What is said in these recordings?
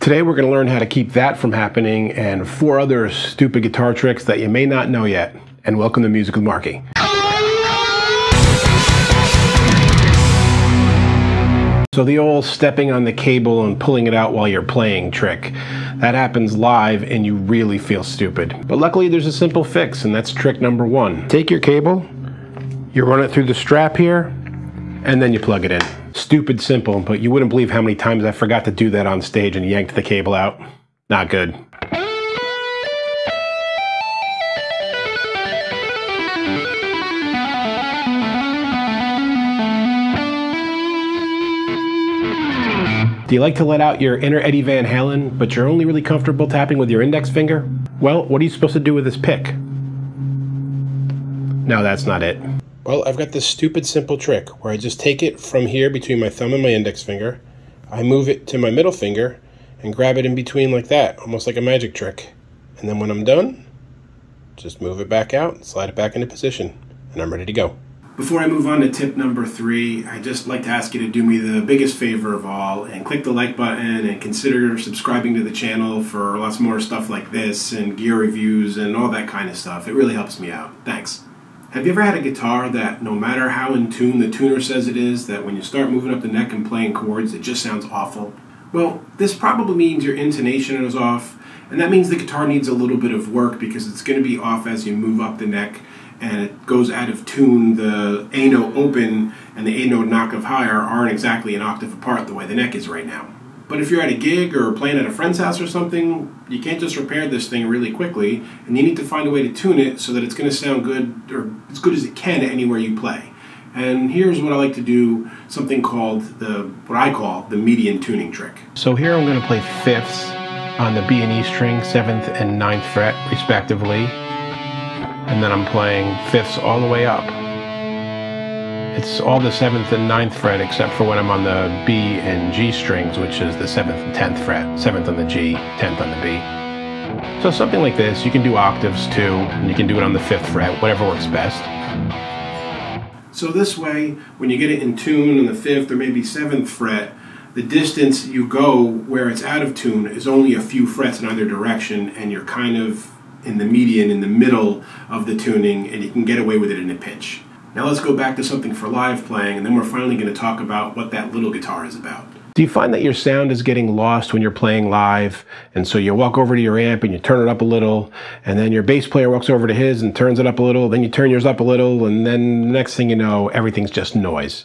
Today we're going to learn how to keep that from happening and 4 other stupid guitar tricks that you may not know yet. And welcome to Music With Marky. So the old stepping on the cable and pulling it out while you're playing trick, that happens live and you really feel stupid. But luckily there's a simple fix, and that's trick number 1. Take your cable, you run it through the strap here, and then you plug it in. Stupid simple, but you wouldn't believe how many times I forgot to do that on stage and yanked the cable out. Not good. Do you like to let out your inner Eddie Van Halen, but you're only really comfortable tapping with your index finger? Well, what are you supposed to do with this pick? No, that's not it. Well, I've got this stupid simple trick where I just take it from here between my thumb and my index finger, I move it to my middle finger, and grab it in between like that, almost like a magic trick. And then when I'm done, just move it back out, slide it back into position, and I'm ready to go. Before I move on to tip number 3, I'd just like to ask you to do me the biggest favor of all and click the like button and consider subscribing to the channel for lots more stuff like this and gear reviews and all that kind of stuff. It really helps me out. Thanks. Have you ever had a guitar that no matter how in tune the tuner says it is, that when you start moving up the neck and playing chords, it just sounds awful? Well, this probably means your intonation is off, and that means the guitar needs a little bit of work because it's going to be off as you move up the neck. And it goes out of tune. The A note open and the A note knock of higher aren't exactly an octave apart the way the neck is right now. But if you're at a gig or playing at a friend's house or something, you can't just repair this thing really quickly, and you need to find a way to tune it so that it's going to sound good, or as good as it can, anywhere you play. And here's what I like to do, something called what I call the median tuning trick. So here I'm going to play 5ths on the B and E string, 7th and 9th fret respectively. And then I'm playing 5ths all the way up. It's all the 7th and 9th fret except for when I'm on the B and G strings, which is the 7th and 10th fret. 7th on the G, 10th on the B. So something like this. You can do octaves too, and you can do it on the 5th fret, whatever works best. So this way, when you get it in tune on the 5th or maybe 7th fret, the distance you go where it's out of tune is only a few frets in either direction, and you're kind of in the median, in the middle of the tuning, and you can get away with it in a pinch. Now let's go back to something for live playing, and then we're finally going to talk about what that little guitar is about. Do you find that your sound is getting lost when you're playing live, and so you walk over to your amp and you turn it up a little, and then your bass player walks over to his and turns it up a little, then you turn yours up a little, and then the next thing you know, everything's just noise?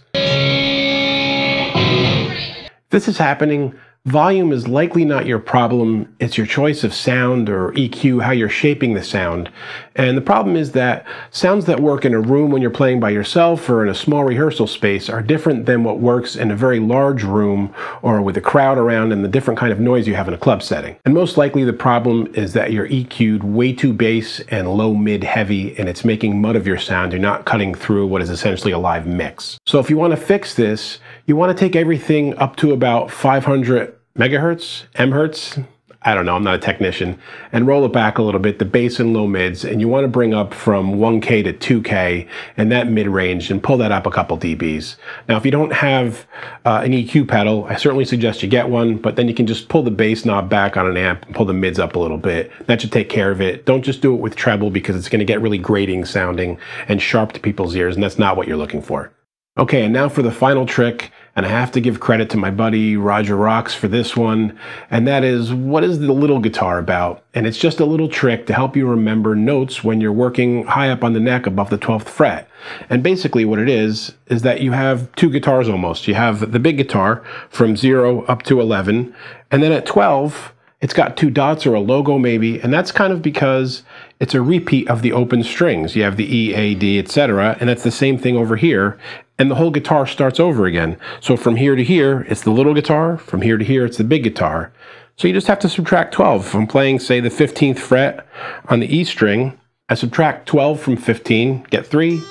This is happening. Volume is likely not your problem, it's your choice of sound or EQ, how you're shaping the sound. And the problem is that sounds that work in a room when you're playing by yourself or in a small rehearsal space are different than what works in a very large room or with a crowd around and the different kind of noise you have in a club setting. And most likely the problem is that you're EQ'd way too bass and low mid heavy, and it's making mud of your sound. You're not cutting through what is essentially a live mix. So if you want to fix this, you want to take everything up to about 500 megahertz, mhertz, I don't know, I'm not a technician, and roll it back a little bit, the bass and low mids, and you want to bring up from 1K to 2K and that mid-range and pull that up a couple dBs. Now if you don't have an EQ pedal, I certainly suggest you get one, but then you can just pull the bass knob back on an amp and pull the mids up a little bit. That should take care of it. Don't just do it with treble because it's going to get really grating sounding and sharp to people's ears, and that's not what you're looking for. Okay, and now for the final trick, and I have to give credit to my buddy Roger Rocks for this one, and that is, what is the little guitar about? And it's just a little trick to help you remember notes when you're working high up on the neck above the 12th fret. And basically what it is that you have 2 guitars almost. You have the big guitar from 0 up to 11, and then at 12, it's got 2 dots or a logo maybe, and that's kind of because it's a repeat of the open strings. You have the E, A, D, etc., and that's the same thing over here, and the whole guitar starts over again. So from here to here, it's the little guitar. From here to here, it's the big guitar. So you just have to subtract 12 from playing, say, the 15th fret on the E string. I subtract 12 from 15, get 3,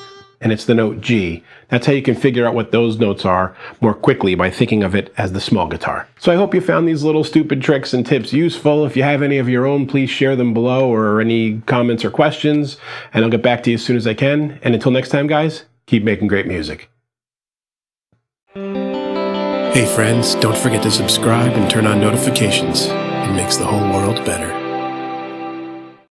and it's the note G. That's how you can figure out what those notes are more quickly by thinking of it as the small guitar. So I hope you found these little stupid tricks and tips useful. If you have any of your own, please share them below, or any comments or questions, and I'll get back to you as soon as I can. And until next time, guys, keep making great music. Hey friends, don't forget to subscribe and turn on notifications. It makes the whole world better.